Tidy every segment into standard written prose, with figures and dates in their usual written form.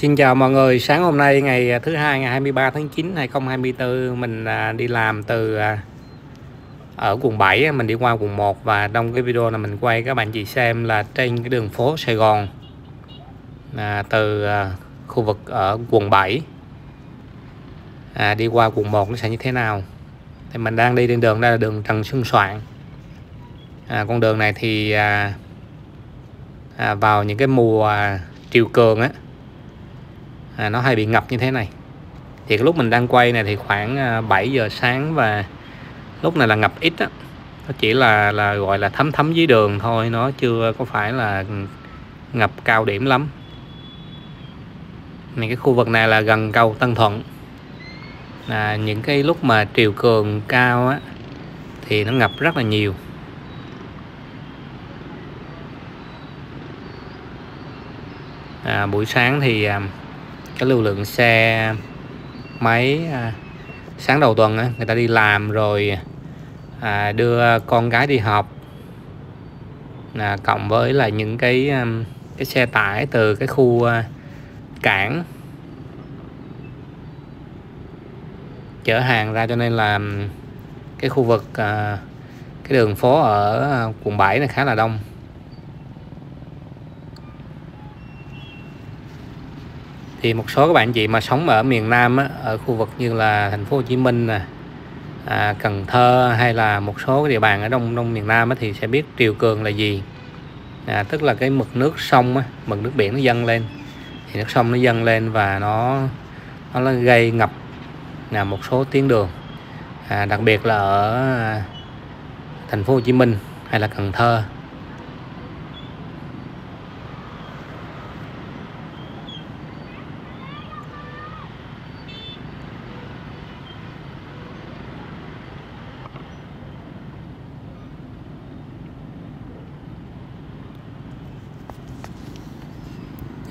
Xin chào mọi người, sáng hôm nay ngày thứ hai ngày 23 tháng 9 2024 mình đi làm từ ở quận 7 mình đi qua quận 1, và trong cái video này mình quay các bạn chị xem là trên cái đường phố Sài Gòn từ khu vực ở quận 7 đi qua quận 1 nó sẽ như thế nào. Thì mình đang đi trên đường, đây là đường Trần Xuân Soạn. Con đường này thì vào những cái mùa triều cường á, nó hay bị ngập như thế này. Thì cái lúc mình đang quay này thì khoảng 7 giờ sáng, và lúc này là ngập ít á, nó chỉ là gọi là thấm dưới đường thôi, nó chưa có phải là ngập cao điểm lắm. Này, cái khu vực này là gần cầu Tân Thuận. Những cái lúc mà triều cường cao á thì nó ngập rất là nhiều. Buổi sáng thì cái lưu lượng xe máy sáng đầu tuần người ta đi làm rồi đưa con gái đi học, cộng với là những cái xe tải từ cái khu cảng chở hàng ra, cho nên là cái khu vực cái đường phố ở quận 7 này khá là đông. Thì một số các bạn chị mà sống ở miền Nam á, ở khu vực như là thành phố Hồ Chí Minh nè, Cần Thơ, hay là một số cái địa bàn ở đông miền Nam á, thì sẽ biết triều cường là gì. Tức là cái mực nước sông á, mực nước biển nó dâng lên, thì nước sông nó dâng lên và nó gây ngập là một số tuyến đường, đặc biệt là ở thành phố Hồ Chí Minh hay là Cần Thơ.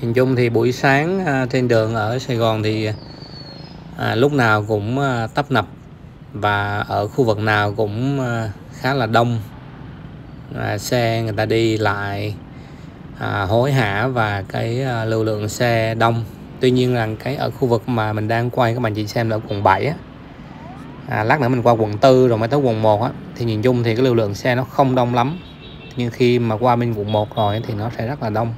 Nhìn chung thì buổi sáng trên đường ở Sài Gòn thì lúc nào cũng tấp nập, và ở khu vực nào cũng khá là đông. Xe người ta đi lại hối hả, và cái lưu lượng xe đông. Tuy nhiên rằng cái ở khu vực mà mình đang quay các bạn chị xem là quận 7 á, lát nữa mình qua quận 4 rồi mới tới quận 1 á, thì nhìn chung thì cái lưu lượng xe nó không đông lắm. Nhưng khi mà qua bên quận 1 rồi thì nó sẽ rất là đông.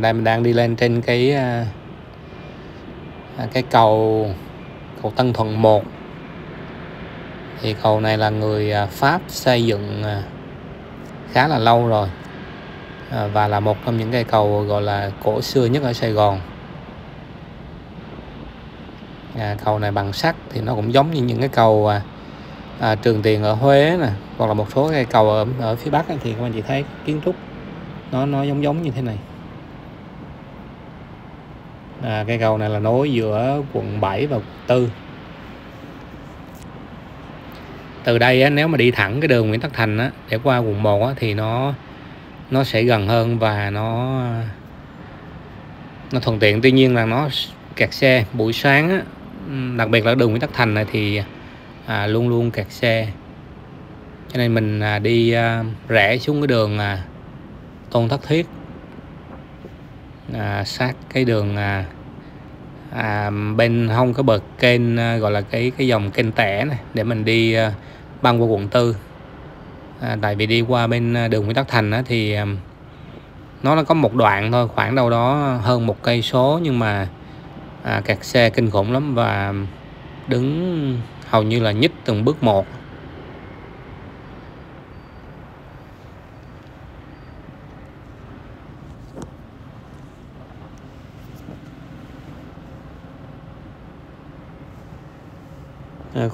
Đây mình đang đi lên trên cái cầu Tân Thuận 1. Thì cầu này là người Pháp xây dựng khá là lâu rồi, và là một trong những cây cầu gọi là cổ xưa nhất ở Sài Gòn. Cầu này bằng sắt, thì nó cũng giống như những cái cầu Trường Tiền ở Huế nè, hoặc là một số cây cầu ở phía Bắc ấy, thì các bạn chị thấy kiến trúc nó giống như thế này. Cây cầu này là nối giữa quận 7 và quận 4. Từ đây á, nếu mà đi thẳng cái đường Nguyễn Tất Thành á, để qua quận 1 á, thì nó sẽ gần hơn và nó thuận tiện. Tuy nhiên là nó kẹt xe buổi sáng á, đặc biệt là đường Nguyễn Tất Thành này thì luôn luôn kẹt xe. Cho nên mình đi rẽ xuống cái đường Tôn Thất Thuyết, sát cái đường bên hông cái bờ kênh, gọi là cái dòng kênh Tẻ này, để mình đi băng qua quận 4. Tại vì đi qua bên đường Nguyễn Tất Thành á, thì nó có một đoạn thôi, khoảng đâu đó hơn 1 cây số, nhưng mà kẹt xe kinh khủng lắm, và đứng hầu như là nhích từng bước một.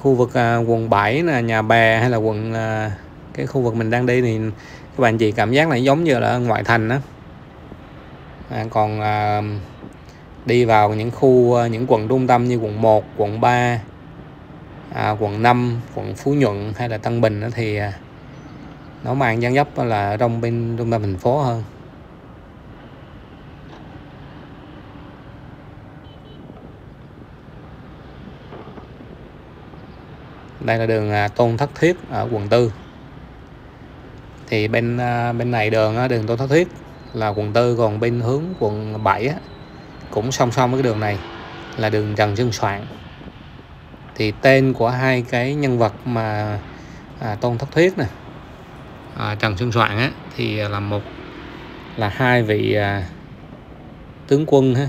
Khu vực quận 7 là Nhà Bè, hay là quận cái khu vực mình đang đi, thì các bạn chị cảm giác là giống như là ngoại thành đó. Còn đi vào những những quận trung tâm như quận 1, quận 3, quận 5, quận Phú Nhuận hay là Tân Bình đó, thì nó mang dáng dấp là trong bên trung tâm thành phố hơn. Đây là đường Tôn Thất Thuyết ở quận 4. Thì bên này đường Tôn Thất Thuyết là quận 4, còn bên hướng quận 7 á, cũng song song với cái đường này là đường Trần Xuân Soạn. Thì tên của hai cái nhân vật mà Tôn Thất Thuyết nè, Trần Xuân Soạn á, thì là một là hai vị tướng quân ha,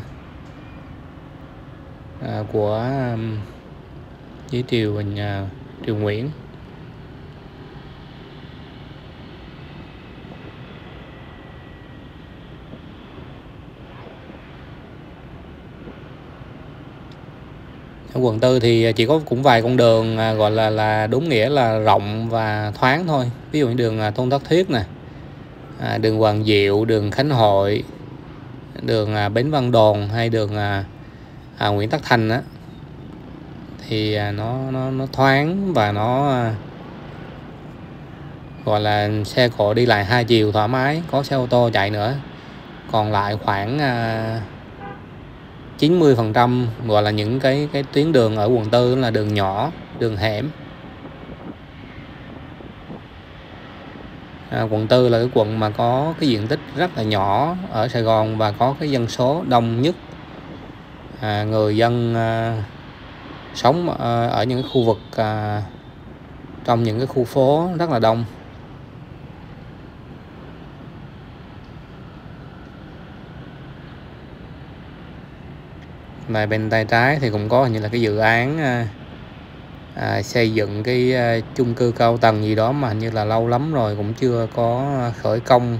của dưới triều Nguyễn. Ở quận 4 thì chỉ có cũng vài con đường gọi là đúng nghĩa là rộng và thoáng thôi. Ví dụ như đường Tôn Thất Thuyết nè, đường Hoàng Diệu, đường Khánh Hội, đường Bến Văn Đồn hay đường Nguyễn Tất Thành á, thì nó thoáng và nó gọi là xe cộ đi lại hai chiều thoải mái, có xe ô tô chạy nữa. Còn lại khoảng 90% gọi là những cái tuyến đường ở quận 4 là đường nhỏ, đường hẻm. Quận 4 là cái quận mà có cái diện tích rất là nhỏ ở Sài Gòn và có cái dân số đông nhất. Người dân sống ở những khu vực trong những cái khu phố rất là đông. Này bên tay trái thì cũng có hình như là cái dự án xây dựng cái chung cư cao tầng gì đó mà hình như là lâu lắm rồi cũng chưa có khởi công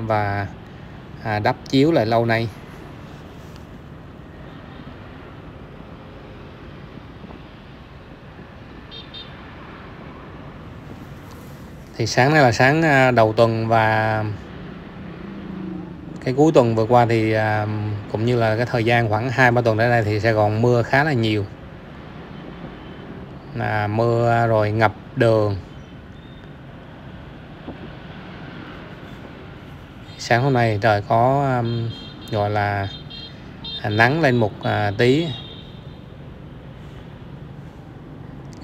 và đắp chiếu lại lâu nay. Thì sáng nay là sáng đầu tuần và cái cuối tuần vừa qua thì cũng như là cái thời gian khoảng 2-3 tuần đến đây thì Sài Gòn mưa khá là nhiều. Mưa rồi ngập đường. Sáng hôm nay trời có gọi là nắng lên một tí.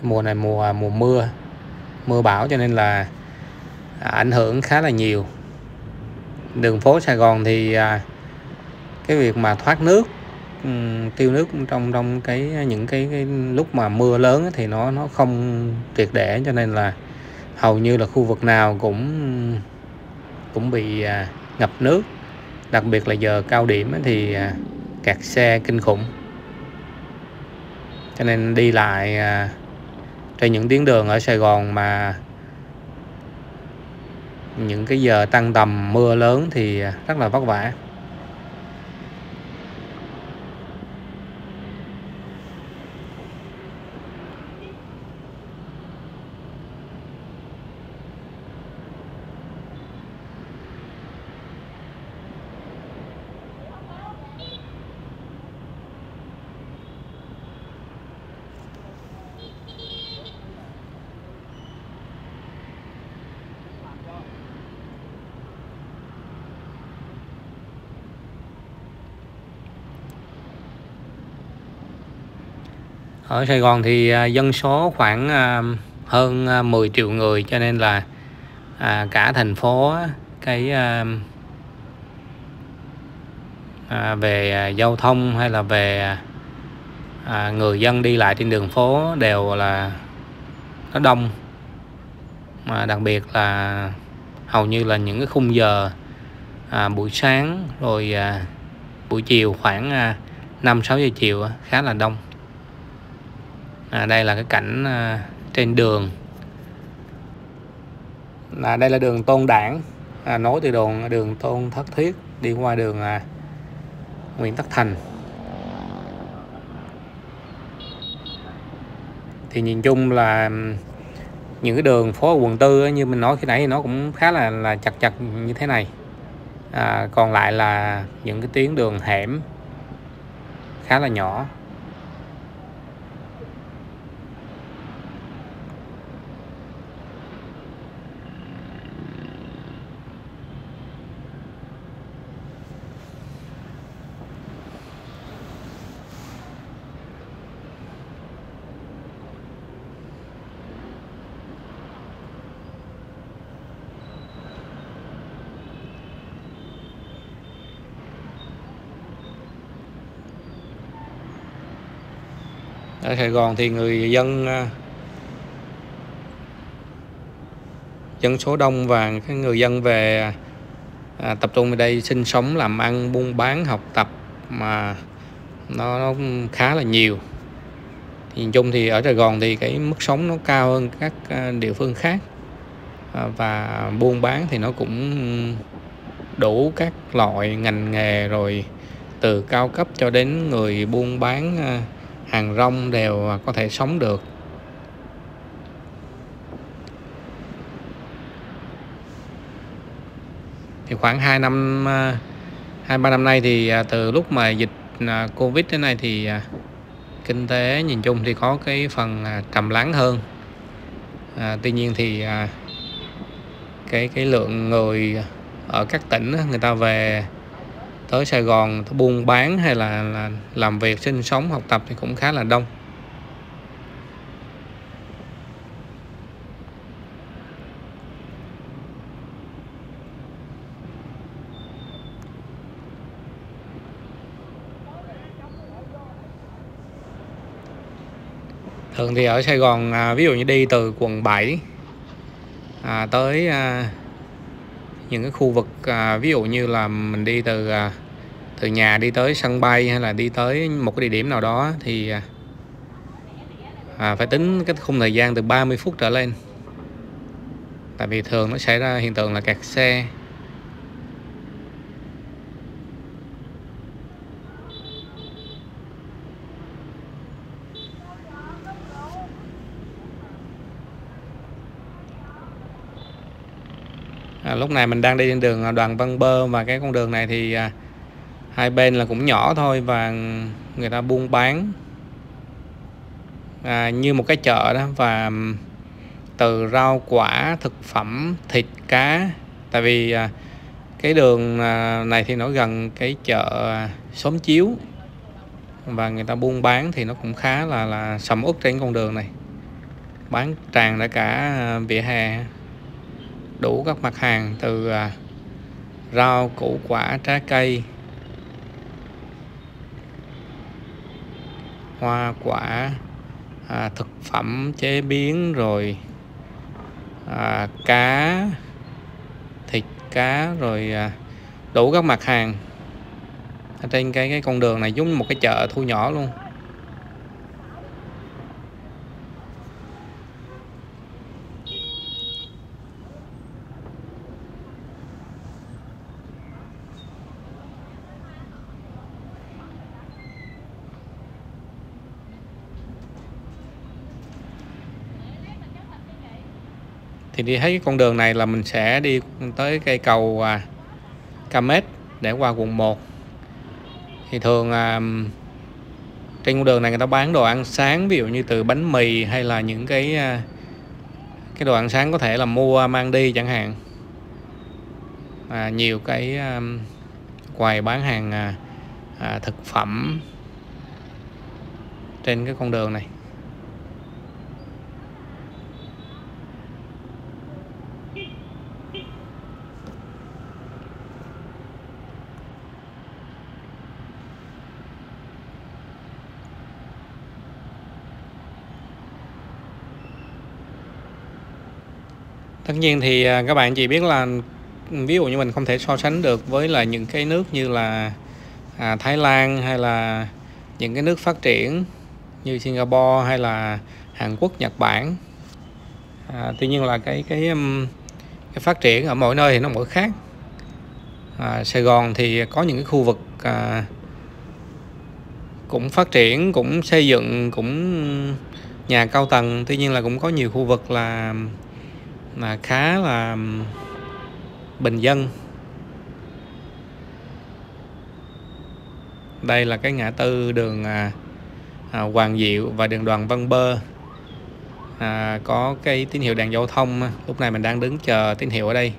Mùa này mùa mưa, mưa bão cho nên là ảnh hưởng khá là nhiều. Đường phố Sài Gòn thì cái việc mà thoát nước, tiêu nước trong những cái lúc mà mưa lớn thì nó không triệt để, cho nên là hầu như là khu vực nào cũng bị ngập nước, đặc biệt là giờ cao điểm thì kẹt xe kinh khủng, cho nên đi lại trên những tuyến đường ở Sài Gòn mà những cái giờ tăng tầm mưa lớn thì rất là vất vả. Ở Sài Gòn thì dân số khoảng hơn 10 triệu người, cho nên là cả thành phố cái về giao thông hay là về người dân đi lại trên đường phố đều là nó đông, mà đặc biệt là hầu như là những cái khung giờ buổi sáng rồi buổi chiều khoảng 5-6 giờ chiều khá là đông. Đây là cái cảnh trên đường. Đây là đường Tôn Đản, nối từ đường Tôn Thất Thuyết đi qua đường Nguyễn Tất Thành. Thì nhìn chung là những cái đường phố ở quận 4 như mình nói khi nãy thì nó cũng khá là chặt như thế này. Còn lại là những cái tuyến đường hẻm khá là nhỏ. Ở Sài Gòn thì người dân dân số đông và cái người dân về tập trung ở đây sinh sống, làm ăn, buôn bán, học tập mà nó khá là nhiều. Thì nhìn chung thì ở Sài Gòn thì cái mức sống nó cao hơn các địa phương khác, và buôn bán thì nó cũng đủ các loại ngành nghề rồi, từ cao cấp cho đến người buôn bán hàng rong đều có thể sống được. Thì khoảng 2-3 năm nay thì từ lúc mà dịch Covid đến nay thì kinh tế nhìn chung thì có cái phần trầm lắng hơn. Tuy nhiên thì cái lượng người ở các tỉnh người ta về tới Sài Gòn buôn bán hay là làm việc, sinh sống, học tập thì cũng khá là đông. Thường thì ở Sài Gòn ví dụ như đi từ quận 7 tới những cái khu vực, ví dụ như là mình đi từ nhà đi tới sân bay hay là đi tới một cái địa điểm nào đó thì phải tính cái khung thời gian từ 30 phút trở lên. Tại vì thường nó xảy ra hiện tượng là kẹt xe. Lúc này mình đang đi trên đường Đoàn Văn Bơ, và cái con đường này thì hai bên là cũng nhỏ thôi, và người ta buôn bán như một cái chợ đó, và từ rau quả, thực phẩm, thịt cá. Tại vì cái đường này thì nó gần cái chợ Xóm Chiếu, và người ta buôn bán thì nó cũng khá là sầm uất trên con đường này, bán tràn ra cả vỉa hè, đủ các mặt hàng từ rau, củ quả, trái cây, hoa quả, thực phẩm chế biến, rồi cá, thịt cá, rồi đủ các mặt hàng ở trên cái con đường này, giống một cái chợ thu nhỏ luôn. Thì đi thấy con đường này là mình sẽ đi tới cây cầu Ca Mét để qua quận 1. Thì thường trên con đường này người ta bán đồ ăn sáng, ví dụ như từ bánh mì hay là những cái đồ ăn sáng có thể là mua mang đi chẳng hạn. Nhiều cái quầy bán hàng thực phẩm trên cái con đường này. Tất nhiên thì các bạn chỉ biết là ví dụ như mình không thể so sánh được với là những cái nước như là Thái Lan hay là những cái nước phát triển như Singapore hay là Hàn Quốc, Nhật Bản. Tuy nhiên là cái phát triển ở mỗi nơi thì nó mỗi khác. Sài Gòn thì có những cái khu vực cũng phát triển, cũng xây dựng, cũng nhà cao tầng. Tuy nhiên là cũng có nhiều khu vực là khá là bình dân. Đây là cái ngã tư đường Hoàng Diệu và đường Đoàn Văn Bơ, có cái tín hiệu đèn giao thông. Lúc này mình đang đứng chờ tín hiệu ở đây,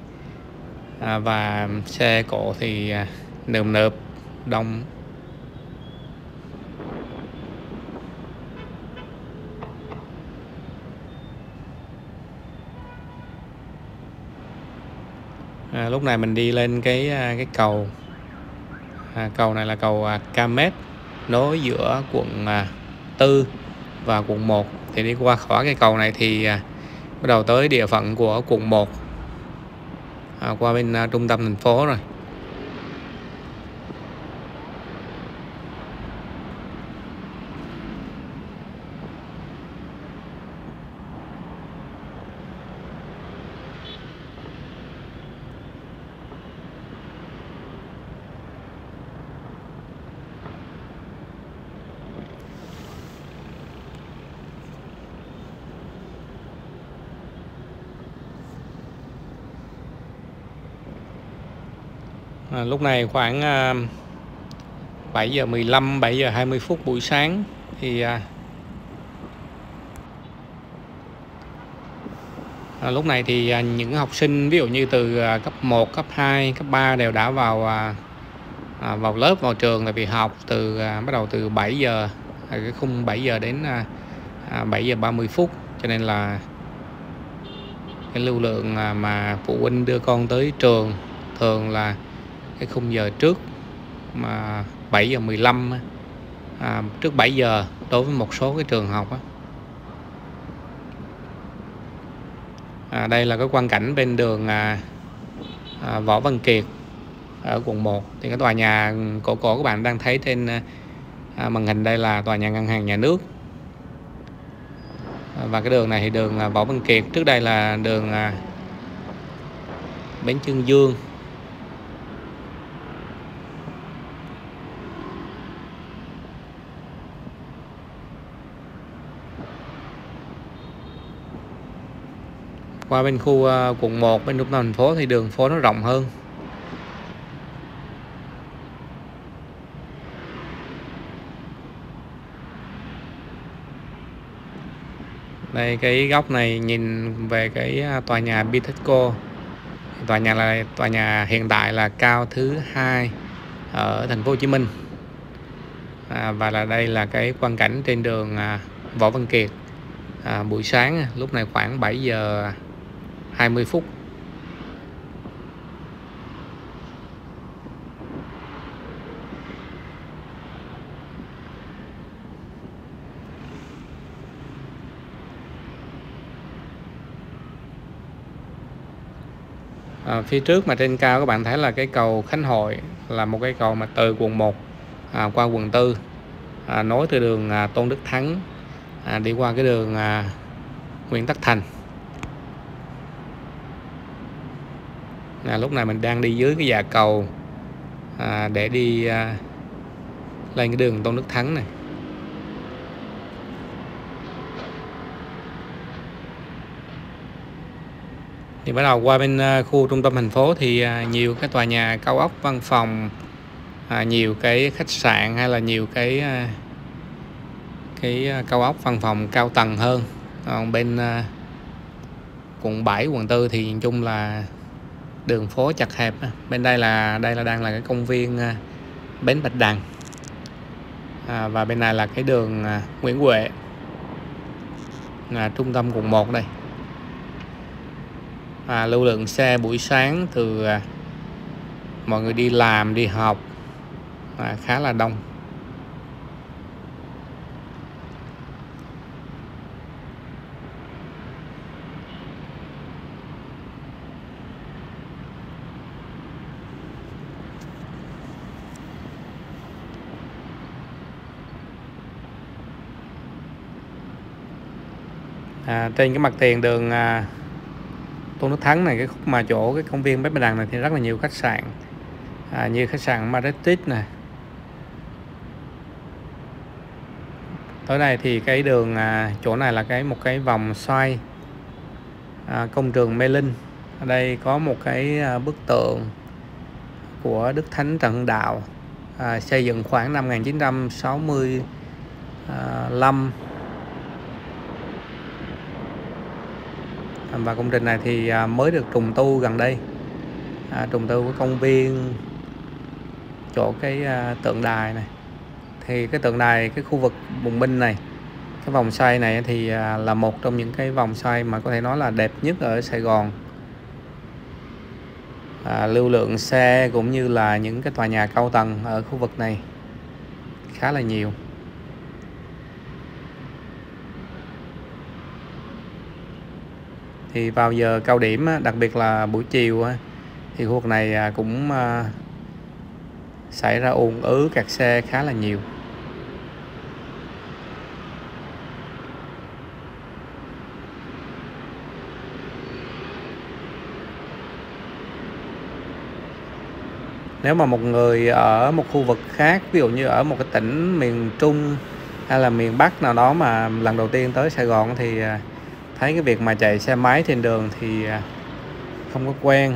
và xe cộ thì nườm nượp đông. Lúc này mình đi lên cái cầu, cầu này là cầu Ca Mét, nối giữa quận 4 và quận 1. Thì đi qua khỏi cái cầu này thì bắt đầu tới địa phận của quận 1, qua bên trung tâm thành phố rồi. Lúc này khoảng 7 giờ 15, 7 giờ 20 phút buổi sáng thì lúc này thì những học sinh ví dụ như từ cấp 1, cấp 2, cấp 3 đều đã vào lớp, vào trường là vì học từ bắt đầu từ 7 giờ, cái khung 7 giờ đến 7 giờ 30 phút, cho nên là cái lưu lượng mà phụ huynh đưa con tới trường thường là cái khung giờ trước mà 7 giờ 15, trước 7 giờ đối với một số cái trường học. Đây là cái quang cảnh bên đường Võ Văn Kiệt ở quận 1. Thì cái tòa nhà cổ các bạn đang thấy trên màn hình đây là tòa nhà Ngân hàng Nhà nước. Và cái đường này thì đường Võ Văn Kiệt, trước đây là đường Bến Chương Dương. Qua bên khu quận 1, bên trung tâm thành phố thì đường phố nó rộng hơn. Đây, cái góc này nhìn về cái tòa nhà Bitexco. Tòa nhà hiện tại là cao thứ 2 ở thành phố Hồ Chí Minh. Và là đây là cái quang cảnh trên đường Võ Văn Kiệt buổi sáng, lúc này khoảng 7 giờ 20 phút. Phía trước mà trên cao các bạn thấy là cái cầu Khánh Hội, là một cái cầu mà từ quận 1 qua quận 4, nối từ đường Tôn Đức Thắng đi qua cái đường Nguyễn Tất Thành. Lúc này mình đang đi dưới cái dạ cầu để đi lên cái đường Tôn Đức Thắng này. Thì bắt đầu qua bên khu trung tâm thành phố thì nhiều cái tòa nhà cao ốc văn phòng, nhiều cái khách sạn hay là nhiều cái cao ốc văn phòng cao tầng hơn. Còn bên quận 7, quận 4 thì nhìn chung là đường phố chật hẹp. Bên đây là đang là cái công viên Bến Bạch Đằng, và bên này là cái đường Nguyễn Huệ, là trung tâm quận 1 đây. Lưu lượng xe buổi sáng từ mọi người đi làm, đi học khá là đông. Trên cái mặt tiền đường Tôn Đức Thắng này, cái khúc mà chỗ cái công viên Bến Bạch Đằng này thì rất là nhiều khách sạn, như khách sạn Majestic này. Tới đây thì cái đường chỗ này là một cái vòng xoay công trường Mê Linh. Ở đây có một cái bức tượng của Đức Thánh Trần Hưng Đạo, xây dựng khoảng năm 1965. Và công trình này thì mới được trùng tu gần đây, trùng tu của công viên chỗ cái tượng đài này. Thì cái tượng đài, cái khu vực Bùng Binh này, cái vòng xoay này thì là một trong những cái vòng xoay mà có thể nói là đẹp nhất ở Sài Gòn. Lưu lượng xe cũng như là những cái tòa nhà cao tầng ở khu vực này khá là nhiều. Thì vào giờ cao điểm, đặc biệt là buổi chiều, thì khu vực này cũng xảy ra ùn ứ kẹt xe khá là nhiều. Nếu mà một người ở một khu vực khác, ví dụ như ở một cái tỉnh miền Trung hay là miền Bắc nào đó mà lần đầu tiên tới Sài Gòn thì thấy cái việc mà chạy xe máy trên đường thì không có quen,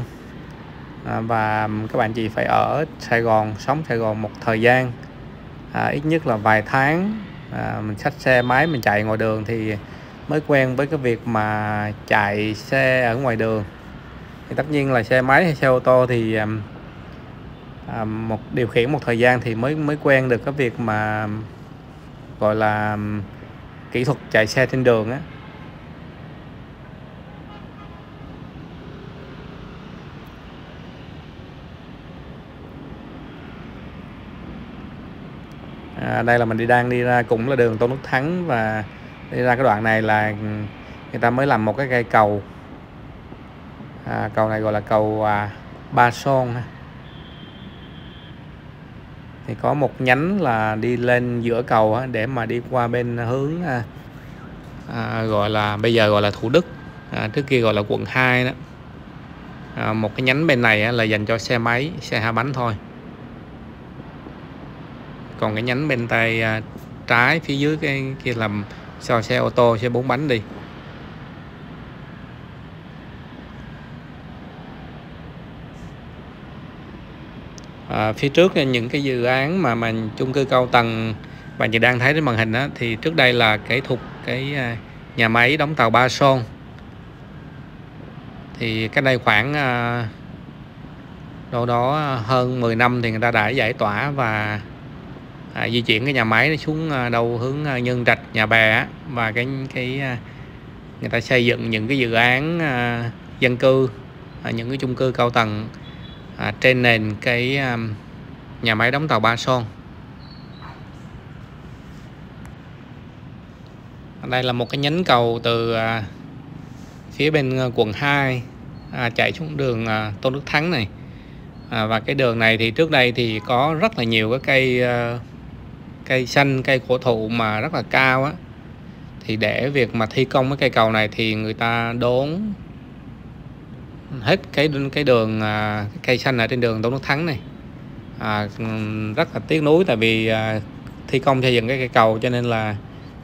và các bạn chị phải ở Sài Gòn, sống Sài Gòn một thời gian, ít nhất là vài tháng, mình xách xe máy mình chạy ngoài đường thì mới quen với cái việc mà chạy xe ở ngoài đường. Thì tất nhiên là xe máy hay xe ô tô thì một điều khiển một thời gian thì mới quen được cái việc mà gọi là kỹ thuật chạy xe trên đường á. Đây là mình đang đi ra cũng là đường Tôn Đức Thắng, và đi ra cái đoạn này là người ta mới làm một cái cây cầu, cầu này gọi là cầu Ba Son. Thì có một nhánh là đi lên giữa cầu để mà đi qua bên hướng gọi là bây giờ gọi là Thủ Đức, trước kia gọi là quận 2 đó. Một cái nhánh bên này là dành cho xe máy, xe hai bánh thôi. Còn cái nhánh bên tay trái phía dưới cái kia làm cho xe ô tô, xe bốn bánh đi. Phía trước những cái dự án mà chung cư cao tầng bạn chị đang thấy trên màn hình đó, thì trước đây là cái thuộc cái nhà máy đóng tàu Ba Son. Thì cách đây khoảng đâu đó hơn 10 năm thì người ta đã giải tỏa và di chuyển cái nhà máy nó xuống đâu hướng Nhân Trạch, Nhà Bè, và cái người ta xây dựng những cái dự án dân cư, những cái chung cư cao tầng trên nền cái nhà máy đóng tàu Ba Son. Đây là một cái nhánh cầu từ phía bên quận 2 chạy xuống đường Tôn Đức Thắng này. Và cái đường này thì trước đây thì có rất là nhiều cái cây xanh, cây cổ thụ mà rất là cao á. Thì để việc mà thi công cái cây cầu này thì người ta đốn hết cái đường cây xanh ở trên đường Tôn Đức Thắng này. Rất là tiếc nuối, tại vì thi công xây dựng cái cây cầu cho nên là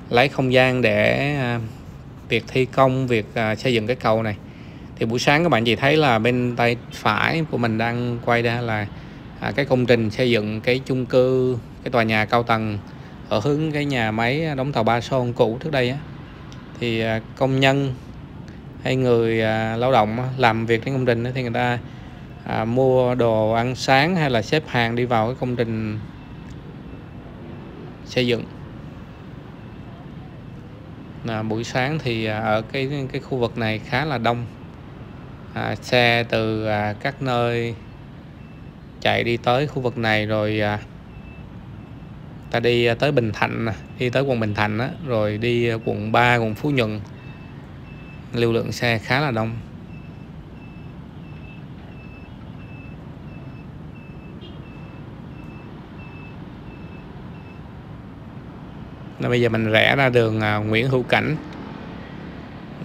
lấy không gian để việc thi công, việc xây dựng cái cầu này. Thì buổi sáng các bạn chị thấy là bên tay phải của mình đang quay ra là cái công trình xây dựng cái chung cư, cái tòa nhà cao tầng ở hướng cái nhà máy đóng tàu Ba Son cũ trước đây á. Thì công nhân hay người lao động làm việc trên công trình thì người ta mua đồ ăn sáng hay là xếp hàng đi vào cái công trình xây dựng. Buổi sáng thì ở cái khu vực này khá là đông, xe từ các nơi chạy đi tới khu vực này, rồi ta đi tới Bình Thạnh, đi tới quận Bình Thạnh đó, rồi đi quận 3, quận Phú Nhuận. Lưu lượng xe khá là đông. Bây giờ mình rẽ ra đường Nguyễn Hữu Cảnh,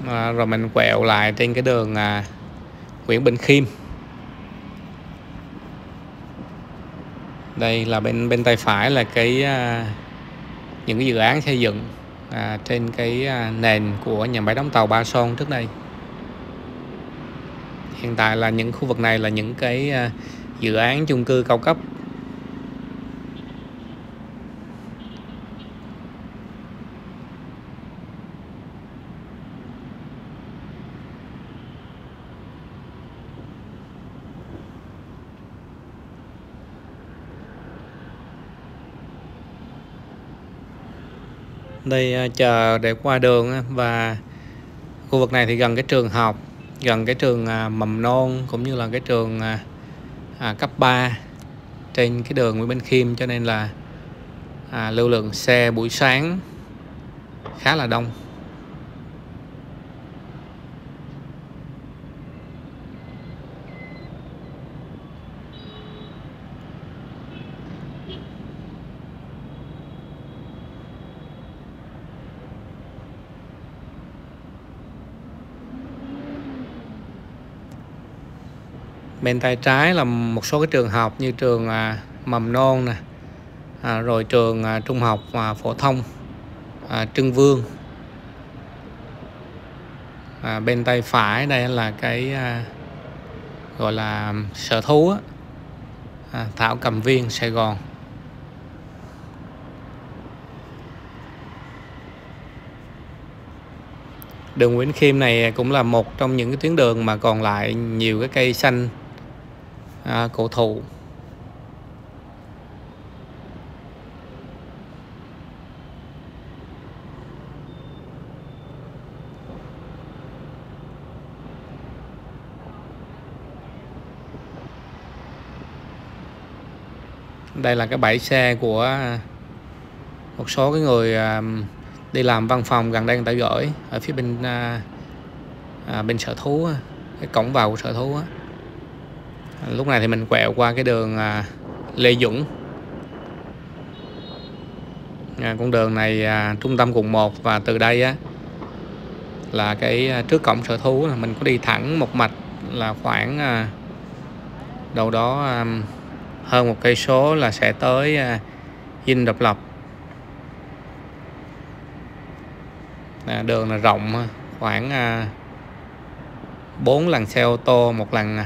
rồi mình quẹo lại trên cái đường Nguyễn Bình Khiêm. Đây là bên tay phải là cái những cái dự án xây dựng trên cái nền của nhà máy đóng tàu Ba Son trước đây. Hiện tại là những khu vực này là những cái dự án chung cư cao cấp. Đây chờ để qua đường, và khu vực này thì gần cái trường học, gần cái trường mầm non cũng như là cái trường cấp 3 trên cái đường Nguyễn Bình Khiêm, cho nên là lưu lượng xe buổi sáng khá là đông. Bên tay trái là một số cái trường học như trường mầm non nè, rồi trường trung học phổ thông Trưng Vương. Bên tay phải đây là cái gọi là sở thú Thảo Cầm Viên Sài Gòn. Đường Nguyễn Khiêm này cũng là một trong những cái tuyến đường mà còn lại nhiều cái cây xanh cổ thụ. Đây là cái bãi xe của một số cái người đi làm văn phòng gần đây, người ta gửi ở phía bên bên sở thú, cái cổng vào của sở thú. Lúc này thì mình quẹo qua cái đường Lê Dũng. Con đường này trung tâm quận 1, và từ đây là cái trước cổng sở thú là mình có đi thẳng một mạch là khoảng đâu đó hơn một cây số là sẽ tới Dinh Độc Lập. Đường là rộng, khoảng 4 làn xe ô tô,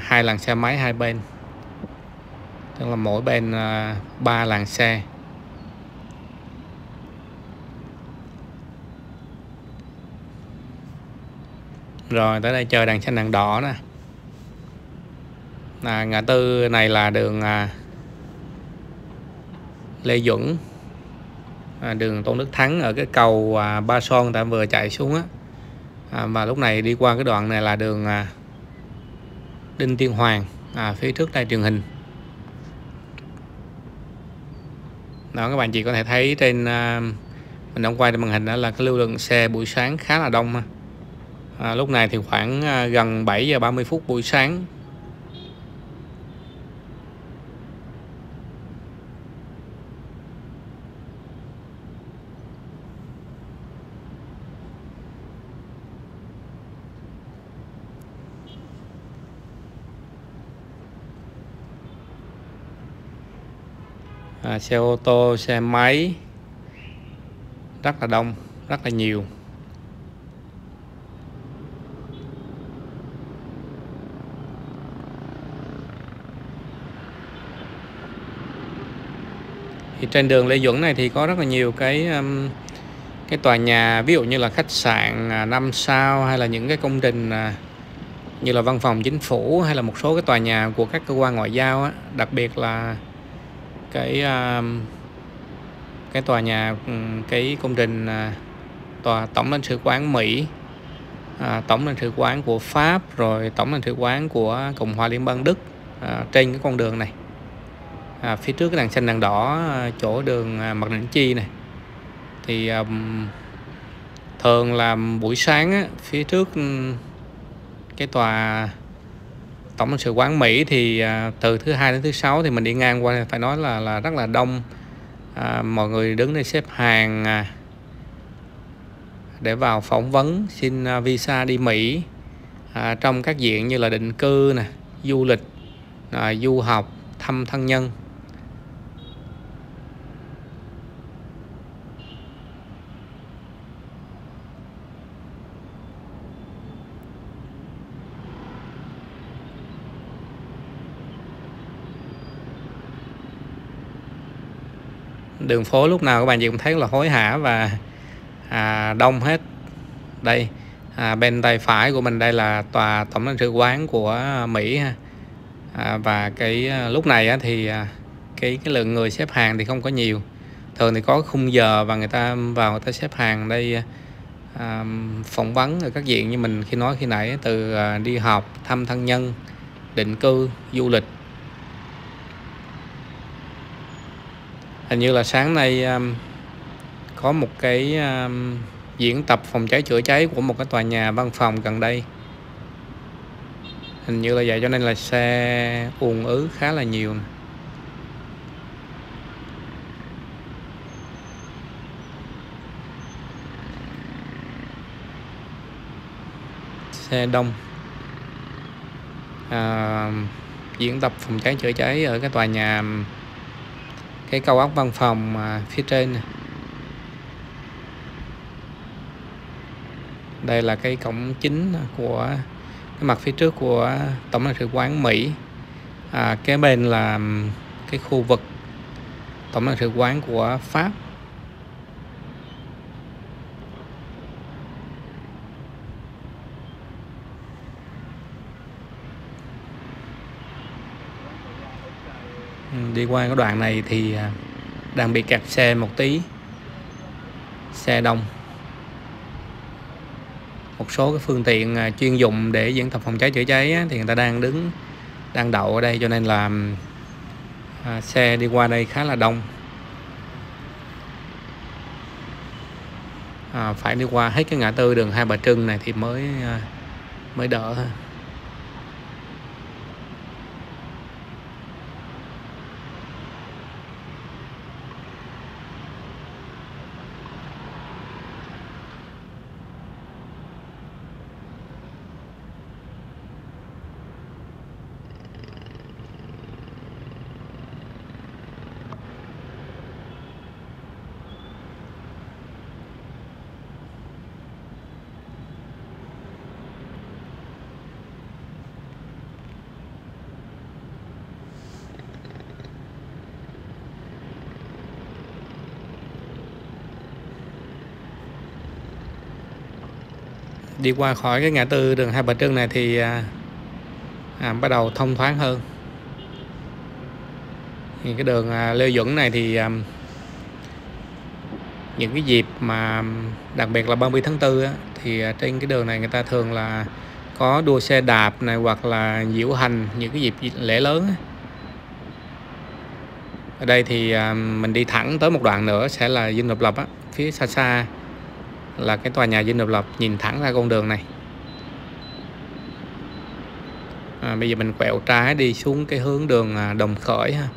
hai làn xe máy hai bên, tức là mỗi bên 3 làn xe. Rồi tới đây chờ đèn xanh đèn đỏ nè. Ngã tư này là đường Lê Duẩn, đường Tôn Đức Thắng ở cái cầu Ba Son ta vừa chạy xuống á. Và lúc này đi qua cái đoạn này là đường Đinh Tiên Hoàng, phía trước đài truyền hình. Đó, các bạn chị có thể thấy trên mình đang quay trên màn hình đó là cái lưu lượng xe buổi sáng khá là đông. Lúc này thì khoảng gần 7 giờ 30 phút buổi sáng. Xe ô tô, xe máy rất là đông, rất là nhiều. Thì trên đường Lê Duẩn này thì có rất là nhiều cái tòa nhà, ví dụ như là khách sạn 5 sao, hay là những cái công trình như là văn phòng chính phủ, hay là một số cái tòa nhà của các cơ quan ngoại giao á, đặc biệt là cái tòa nhà, cái công trình tòa Tổng lãnh sự quán Mỹ, Tổng lãnh sự quán của Pháp, rồi Tổng lãnh sự quán của Cộng hòa Liên bang Đức trên cái con đường này. Phía trước cái đèn xanh đèn đỏ chỗ đường Mạc Đỉnh Chi này thì thường là buổi sáng phía trước cái tòa Tổng lãnh sự quán Mỹ thì từ thứ Hai đến thứ Sáu thì mình đi ngang qua, phải nói là rất là đông. Mọi người đứng đây xếp hàng để vào phỏng vấn xin visa đi Mỹ, trong các diện như là định cư nè, du lịch, du học, thăm thân nhân. Đường phố lúc nào các bạn chị cũng thấy là hối hả và đông hết. Đây bên tay phải của mình đây là tòa Tổng lãnh sự quán của Mỹ ha. Và cái lúc này thì cái lượng người xếp hàng thì không có nhiều. Thường thì có khung giờ và người ta vào người ta xếp hàng đây phỏng vấn ở các diện như mình khi nói khi nãy, từ đi học, thăm thân nhân, định cư, du lịch. Hình như là sáng nay có một cái diễn tập phòng cháy chữa cháy của một cái tòa nhà văn phòng gần đây. Hình như là vậy cho nên là xe ùn ứ khá là nhiều. Xe đông. diễn tập phòng cháy chữa cháy ở cái tòa nhà, cái cao ốc văn phòng phía trên này. Đây là cái cổng chính của cái mặt phía trước của Tổng lãnh sự quán Mỹ. Kế bên là cái khu vực Tổng lãnh sự quán của Pháp. Đi qua cái đoạn này thì đang bị kẹt xe một tí, xe đông. Một số cái phương tiện chuyên dụng để diễn tập phòng cháy chữa cháy thì người ta đang đậu ở đây, cho nên là xe đi qua đây khá là đông. Phải đi qua hết cái ngã tư đường Hai Bà Trưng này thì mới đỡ. Đi qua khỏi cái ngã tư đường Hai Bà Trưng này thì bắt đầu thông thoáng hơn. Thì cái đường Lê Duẩn này thì những cái dịp mà đặc biệt là 30 tháng 4 á, thì trên cái đường này người ta thường là có đua xe đạp này hoặc là diễu hành những cái dịp lễ lớn á. Ở đây thì mình đi thẳng tới một đoạn nữa sẽ là Dinh Độc Lập á, phía xa xa là cái tòa nhà Dinh Độc Lập, nhìn thẳng ra con đường này. Bây giờ mình quẹo trái đi xuống cái hướng đường Đồng Khởi ha.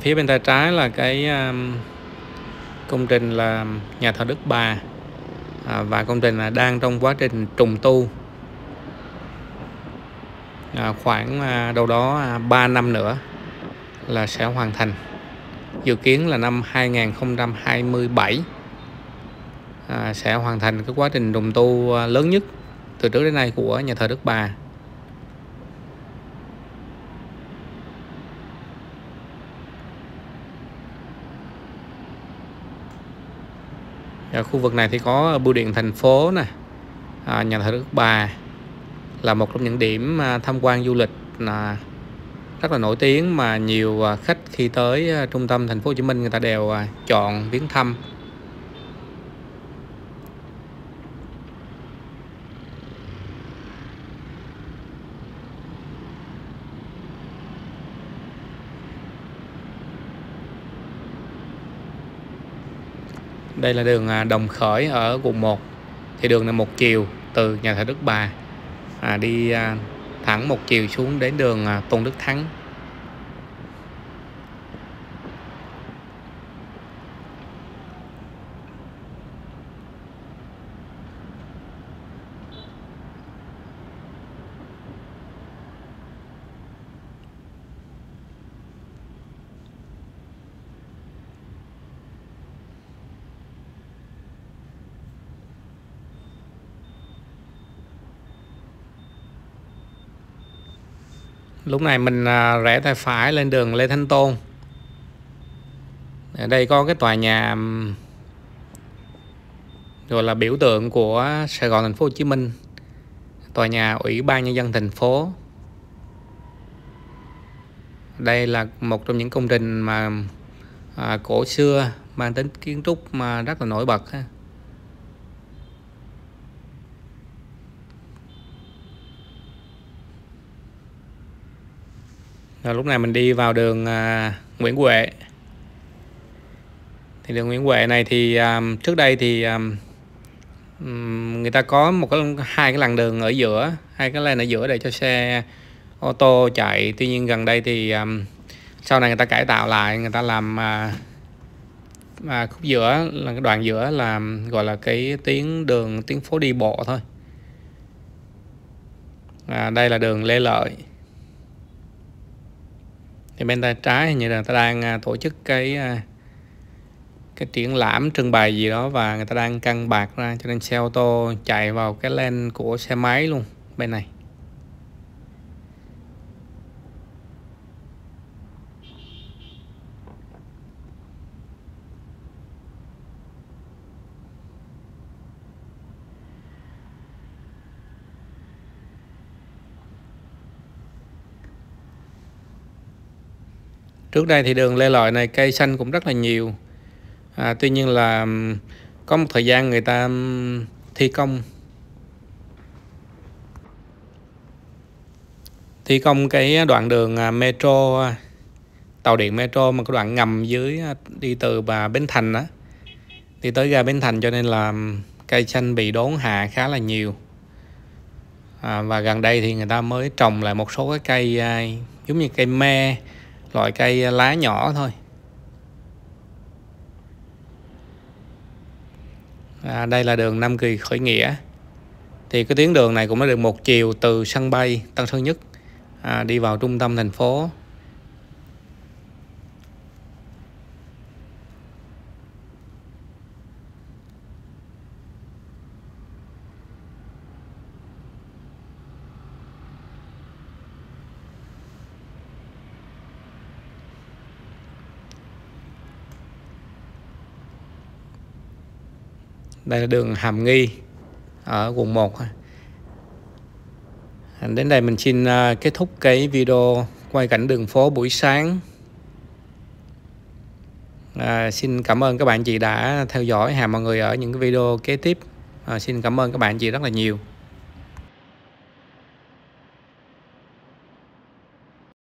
Phía bên tay trái là cái công trình là nhà thờ Đức Bà, và công trình là đang trong quá trình trùng tu. Khoảng đâu đó 3 năm nữa là sẽ hoàn thành, dự kiến là năm 2027 sẽ hoàn thành cái quá trình trùng tu lớn nhất từ trước đến nay của nhà thờ Đức Bà. Ở khu vực này thì có bưu điện thành phố nè, nhà thờ Đức Bà là một trong những điểm tham quan du lịch rất là nổi tiếng mà nhiều khách khi tới trung tâm thành phố Hồ Chí Minh người ta đều chọn viếng thăm. Đây là đường Đồng Khởi ở quận 1. Thì đường này một chiều từ nhà thờ Đức Bà đi thẳng một chiều xuống đến đường Tôn Đức Thắng. Lúc này mình rẽ tay phải lên đường Lê Thánh Tôn. Ở đây có cái tòa nhà gọi là biểu tượng của Sài Gòn, thành phố Hồ Chí Minh, tòa nhà Ủy ban Nhân dân thành phố. Đây là một trong những công trình mà cổ xưa mang tính kiến trúc mà rất là nổi bật. Rồi lúc này mình đi vào đường Nguyễn Huệ. Thì đường Nguyễn Huệ này thì trước đây thì người ta có hai cái làn đường ở giữa, hai cái lane ở giữa để cho xe ô tô chạy. Tuy nhiên gần đây thì sau này người ta cải tạo lại, người ta làm khúc giữa là cái đoạn giữa là gọi là cái tuyến đường, tuyến phố đi bộ thôi. Đây là đường Lê Lợi. Thì bên tay trái như là người ta đang tổ chức cái triển lãm trưng bày gì đó và người ta đang căng bạc ra, cho nên xe ô tô chạy vào cái lane của xe máy luôn bên này. Trước đây thì đường Lê Lợi này cây xanh cũng rất là nhiều. Tuy nhiên là có một thời gian người ta thi công cái đoạn đường metro, tàu điện metro mà cái đoạn ngầm dưới đi từ Bến Thành đó, đi tới ga Bến Thành, cho nên là cây xanh bị đốn hạ khá là nhiều. Và gần đây thì người ta mới trồng lại một số cái cây giống như cây me, loại cây lá nhỏ thôi. Đây là đường Nam Kỳ Khởi Nghĩa. Thì cái tuyến đường này cũng đã được một chiều từ sân bay Tân Sơn Nhất đi vào trung tâm thành phố. Đây là đường Hàm Nghi ở quận 1. Đến đây mình xin kết thúc cái video quay cảnh đường phố buổi sáng. Xin cảm ơn các bạn chị đã theo dõi. Hẹn mọi người ở những cái video kế tiếp. Xin cảm ơn các bạn chị rất là nhiều.